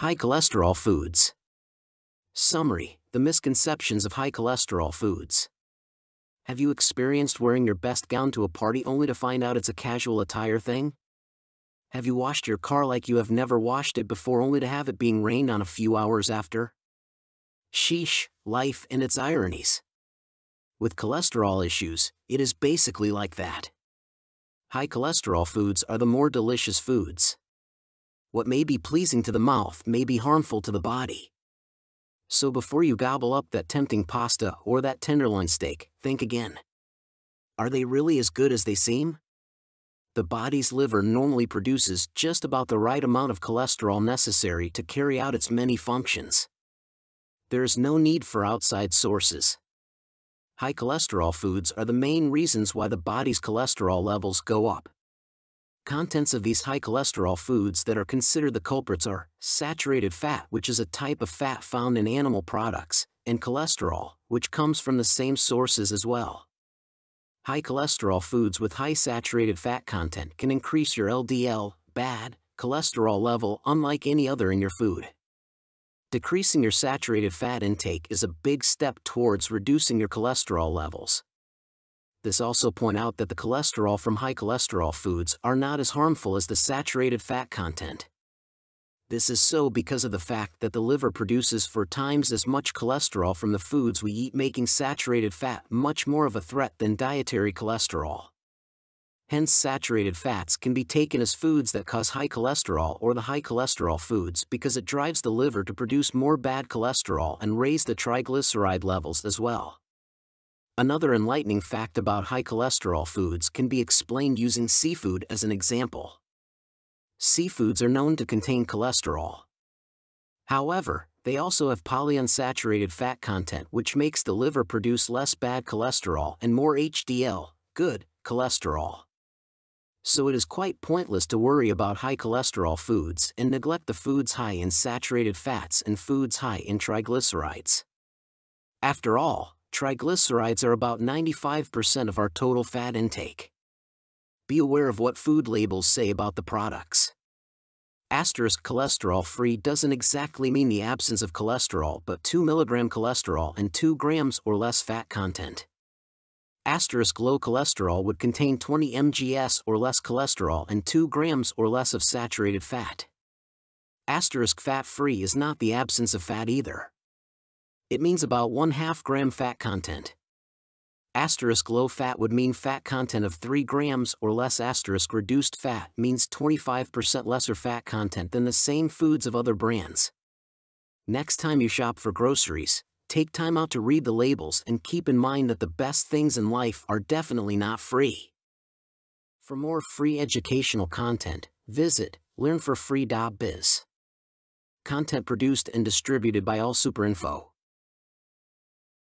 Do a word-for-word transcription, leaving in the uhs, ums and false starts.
High cholesterol foods. Summary: the misconceptions of high cholesterol foods. Have you experienced wearing your best gown to a party only to find out it's a casual attire thing? Have you washed your car like you have never washed it before only to have it being rained on a few hours after? Sheesh, life and its ironies. With cholesterol issues, it is basically like that. High cholesterol foods are the more delicious foods. What may be pleasing to the mouth may be harmful to the body. So before you gobble up that tempting pasta or that tenderloin steak, think again. Are they really as good as they seem? The body's liver normally produces just about the right amount of cholesterol necessary to carry out its many functions. There is no need for outside sources. High cholesterol foods are the main reasons why the body's cholesterol levels go up. Contents of these high cholesterol foods that are considered the culprits are saturated fat, which is a type of fat found in animal products, and cholesterol, which comes from the same sources as well. High cholesterol foods with high saturated fat content can increase your L D L, bad, cholesterol level unlike any other in your food. Decreasing your saturated fat intake is a big step towards reducing your cholesterol levels. This also point out that the cholesterol from high cholesterol foods are not as harmful as the saturated fat content. This is so because of the fact that the liver produces four times as much cholesterol from the foods we eat, making saturated fat much more of a threat than dietary cholesterol. Hence, saturated fats can be taken as foods that cause high cholesterol or the high cholesterol foods because it drives the liver to produce more bad cholesterol and raise the triglyceride levels as well. Another enlightening fact about high cholesterol foods can be explained using seafood as an example. Seafoods are known to contain cholesterol. However, they also have polyunsaturated fat content, which makes the liver produce less bad cholesterol and more H D L, good, cholesterol. So it is quite pointless to worry about high cholesterol foods and neglect the foods high in saturated fats and foods high in triglycerides. After all, triglycerides are about ninety-five percent of our total fat intake. Be aware of what food labels say about the products. Asterisk cholesterol-free doesn't exactly mean the absence of cholesterol, but two milligrams cholesterol and two grams or less fat content. Asterisk low cholesterol would contain twenty milligrams or less cholesterol and two grams or less of saturated fat. Asterisk fat-free is not the absence of fat either. It means about one half gram fat content. Asterisk low fat would mean fat content of three grams or less. Asterisk reduced fat means twenty-five percent lesser fat content than the same foods of other brands. Next time you shop for groceries, take time out to read the labels and keep in mind that the best things in life are definitely not free. For more free educational content, visit learn for free dot biz. Content produced and distributed by AllSuperInfo.